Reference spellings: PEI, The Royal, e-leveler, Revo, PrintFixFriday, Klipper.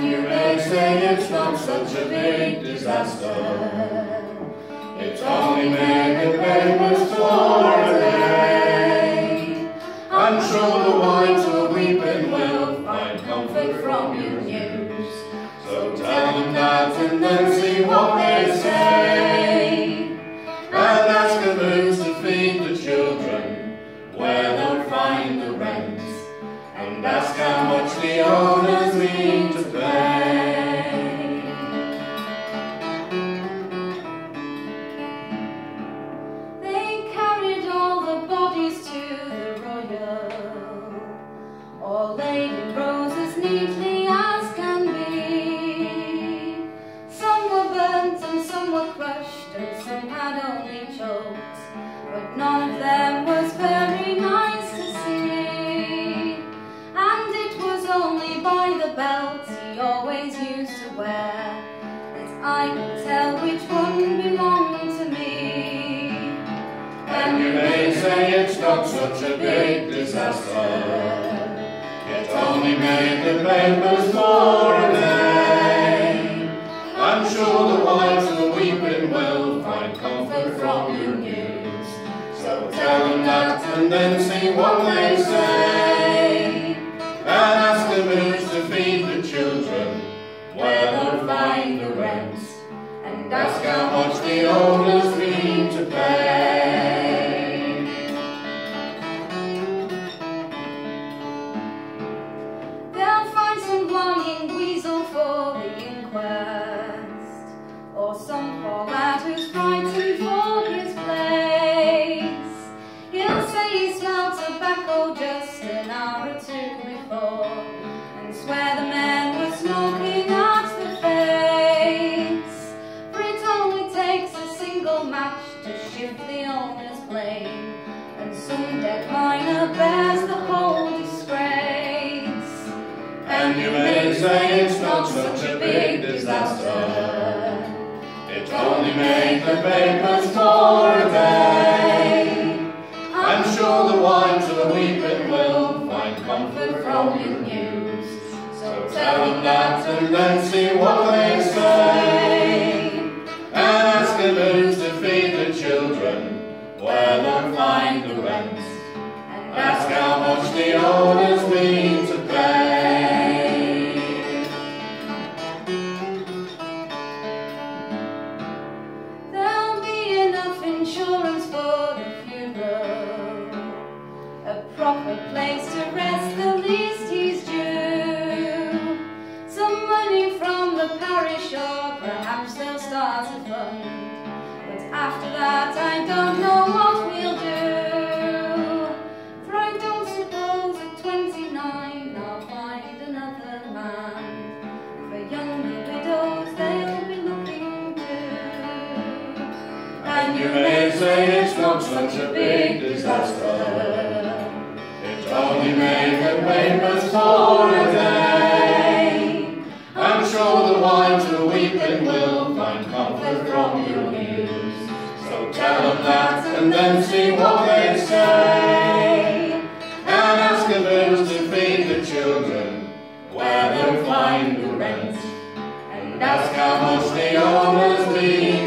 and you may say it's not such a big disaster. It's only made of papers for a day. I'm sure the whites who are weeping will find comfort from your news. So tell them that and then see what they say. And ask the moons to feed the children where they'll find the rent. And ask how much the owners mean to pay. They carried all the bodies to the Royal, all laid in rows as neatly as can be. Some were burnt and some were crushed and some had only chokes, but none of them was very nice to see. And it was only by the belts he always used to wear that I could tell which one belonged to me. And you may say it's not such a big disaster, it only made the papers for a day. I'm sure the wives who are weeping will find comfort from your news. So tell them that and then see what they say. And ask the moons to feed the children where they'll find the rents, and ask how much the owners mean to pay. They'll find some longing weasel for the inquest, or some poor lad who's frightened for his place. He'll say he smelled tobacco just an hour or two before, and swear the men were smoking at the face. For it only takes a single match to shift the owner's blame, and some dead miner bears the whole disgrace. And you may say it's not such a big disaster, it only made the papers for a day. I'm sure the wives who are weeping will find comfort from your news. So tell them that and then see what they say. And ask the moons to feed the children where they'll find the rents, and ask how much the owners mean to pay. There'll be enough insurance for the funeral, a proper place to rest the least he's due, some money from the parish, or perhaps they'll start a fund. But after that I don't know what we'll do, for I don't suppose at 29 I'll find another man. For younger widows they'll be looking too. And you may say it's not such a big disaster, it only made the papers for a day. I'm sure the wives who are weeping will find comfort from your news. So tell them that and then see what they say. And ask the moons to feed the children where they'll find the rent, and ask how much the owners mean.